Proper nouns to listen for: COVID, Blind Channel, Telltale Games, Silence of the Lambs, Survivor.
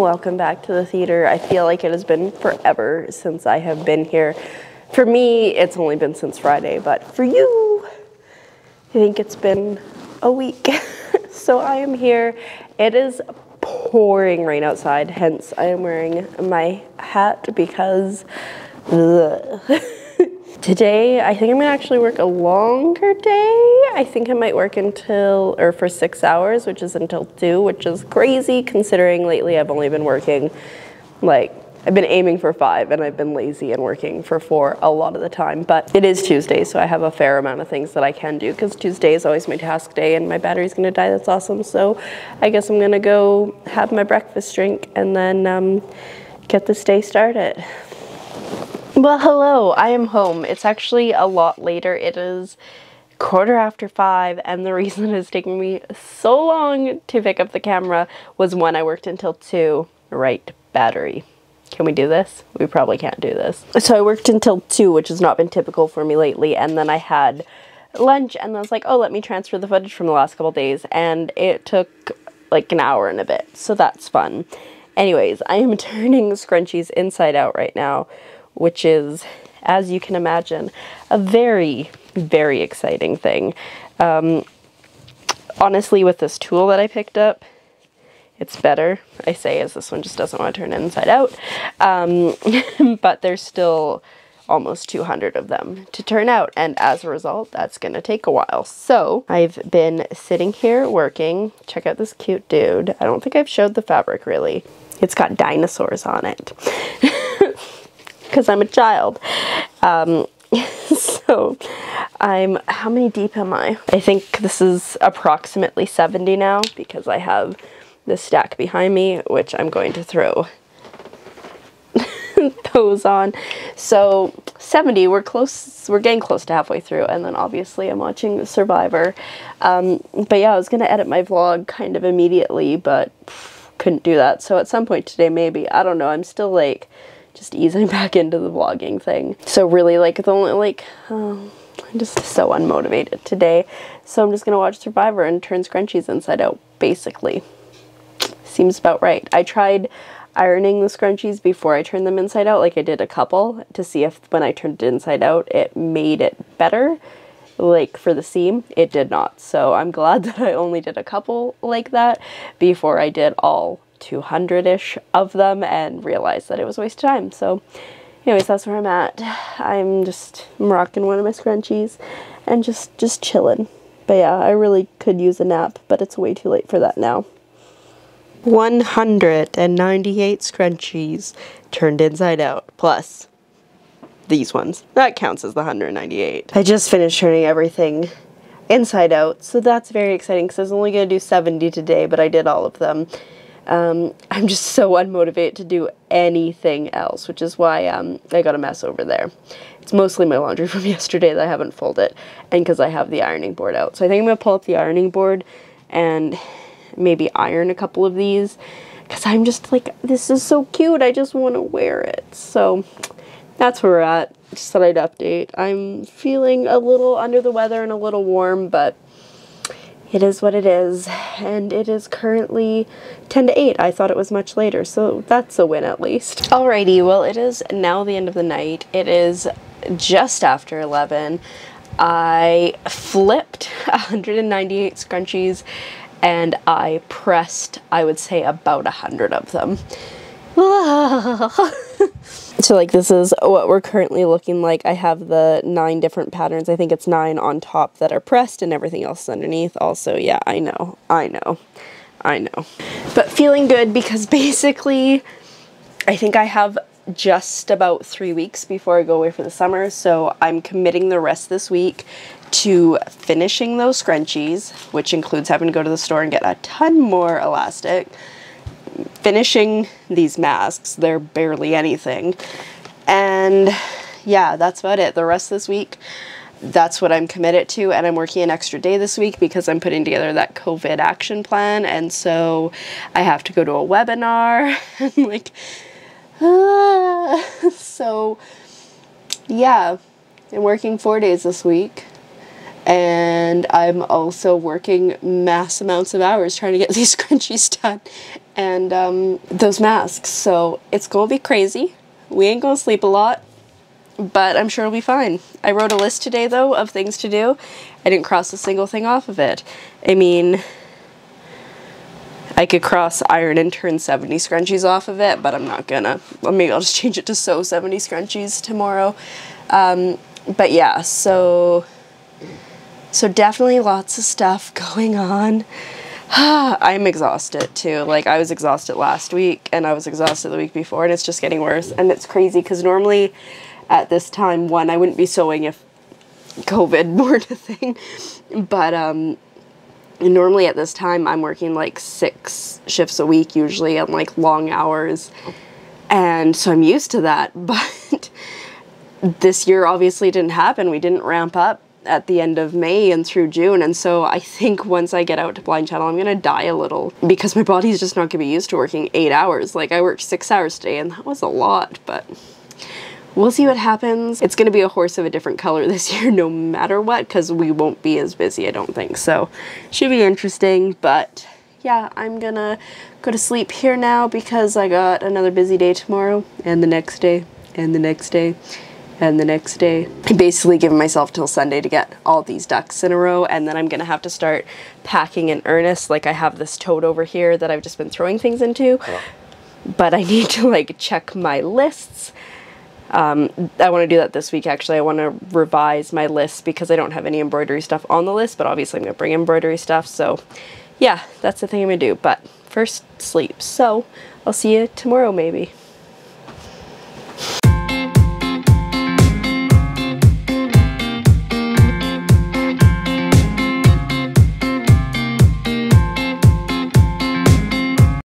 welcome back to the theater. I feel like it has been forever since I have been here. For me, it's only been since Friday, but for you, I think it's been a week. So I am here. It is pouring rain outside, hence I am wearing my hat because today, I think I'm gonna actually work a longer day. I think I might work until, or for 6 hours, which is until 2, which is crazy considering lately I've only been working, like, I've been aiming for 5 and I've been lazy and working for 4 a lot of the time, but it is Tuesday, so I have a fair amount of things that I can do because Tuesday is always my task day and my battery's gonna die, that's awesome. So I guess I'm gonna go have my breakfast drink and then get this day started. Well, hello, I am home. It's actually a lot later. It is 5:15, and the reason it's taking me so long to pick up the camera was when I worked until 2, right, battery. Can we do this? We probably can't do this. So I worked until 2, which has not been typical for me lately, and then I had lunch, and I was like, oh, let me transfer the footage from the last couple days, and it took like an hour and a bit, so that's fun. Anyways, I am turning scrunchies inside out right now, which is, as you can imagine, a very, very exciting thing. Honestly, with this tool that I picked up, it's better, I say, as this one just doesn't want to turn inside out. But there's still almost 200 of them to turn out, and as a result, that's gonna take a while. So I've been sitting here working. Check out this cute dude. I don't think I've showed the fabric really. It's got dinosaurs on it. Because I'm a child. So I'm, how many deep am I? I think this is approximately 70 now because I have this stack behind me, which I'm going to throw those on. So 70, we're close, we're getting close to halfway through, and then obviously I'm watching Survivor. But yeah, I was gonna edit my vlog kind of immediately, but couldn't do that. So at some point today, maybe, I don't know, I'm still like just easing back into the vlogging thing. So really, like, the only, like, I'm just so unmotivated today. So I'm just gonna watch Survivor and turn scrunchies inside out, basically. Seems about right. I tried ironing the scrunchies before I turned them inside out, like I did a couple, to see if when I turned it inside out it made it better, like for the seam. It did not, so I'm glad that I only did a couple like that before I did all 200-ish of them and realized that it was a waste of time. So anyways, that's where I'm at. I'm just rocking one of my scrunchies and just chilling. But yeah, I really could use a nap, but it's way too late for that now. 198 scrunchies turned inside out, plus these ones. That counts as the 198. I just finished turning everything inside out, so that's very exciting because I was only going to do 70 today, but I did all of them. I'm just so unmotivated to do anything else, which is why I got a mess over there. It's mostly my laundry from yesterday that I haven't folded, and because I have the ironing board out. So I think I'm going to pull up the ironing board and maybe iron a couple of these, because I'm just like, this is so cute, I just want to wear it. So that's where we're at. Just thought I'd update. I'm feeling a little under the weather and a little warm, but it is what it is, and it is currently 10 to 8. I thought it was much later, so that's a win at least. Alrighty, well, it is now the end of the night. It is just after 11. I flipped 198 scrunchies, and I pressed, I would say, about 100 of them. So, like, this is what we're currently looking like. I have the 9 different patterns. I think it's 9 on top that are pressed and everything else underneath. Also, yeah, I know. But feeling good because basically I think I have just about 3 weeks before I go away for the summer. So I'm committing the rest this week to finishing those scrunchies, which includes having to go to the store and get a ton more elastic, finishing these masks, they're barely anything, and yeah, that's about it. The rest of this week, that's what I'm committed to, and I'm working an extra day this week because I'm putting together that COVID action plan, and so I have to go to a webinar, and like, so yeah, I'm working 4 days this week. And I'm also working mass amounts of hours trying to get these scrunchies done, and those masks. So it's gonna be crazy. We ain't gonna sleep a lot, but I'm sure it'll be fine. I wrote a list today, though, of things to do. I didn't cross a single thing off of it. I mean, I could cross Iron Intern 70 scrunchies off of it, but I'm not gonna. Well, maybe I'll just change it to sew 70 scrunchies tomorrow. But yeah, so definitely lots of stuff going on. I'm exhausted too. Like, I was exhausted last week and I was exhausted the week before, and it's just getting worse. And it's crazy because normally at this time, I wouldn't be sewing if COVID weren't a thing, but normally at this time I'm working like 6 shifts a week usually, and like long hours, and so I'm used to that. But this year obviously didn't happen. We didn't ramp up at the end of May and through June, and so I think once I get out to Blind Channel I'm gonna die a little, because my body's just not gonna be used to working 8 hours. Like, I worked 6 hours today and that was a lot, but we'll see what happens. It's gonna be a horse of a different color this year no matter what, because we won't be as busy, I don't think, so should be interesting. But yeah, I'm gonna go to sleep here now because I got another busy day tomorrow, and the next day, and the next day, and the next day. I basically give myself till Sunday to get all these ducks in a row, and then I'm gonna have to start packing in earnest. Like, I have this tote over here that I've just been throwing things into, but I need to like check my lists. I wanna do that this week actually. I wanna revise my list because I don't have any embroidery stuff on the list, but obviously I'm gonna bring embroidery stuff. So yeah, that's the thing I'm gonna do, but first sleep. So I'll see you tomorrow maybe.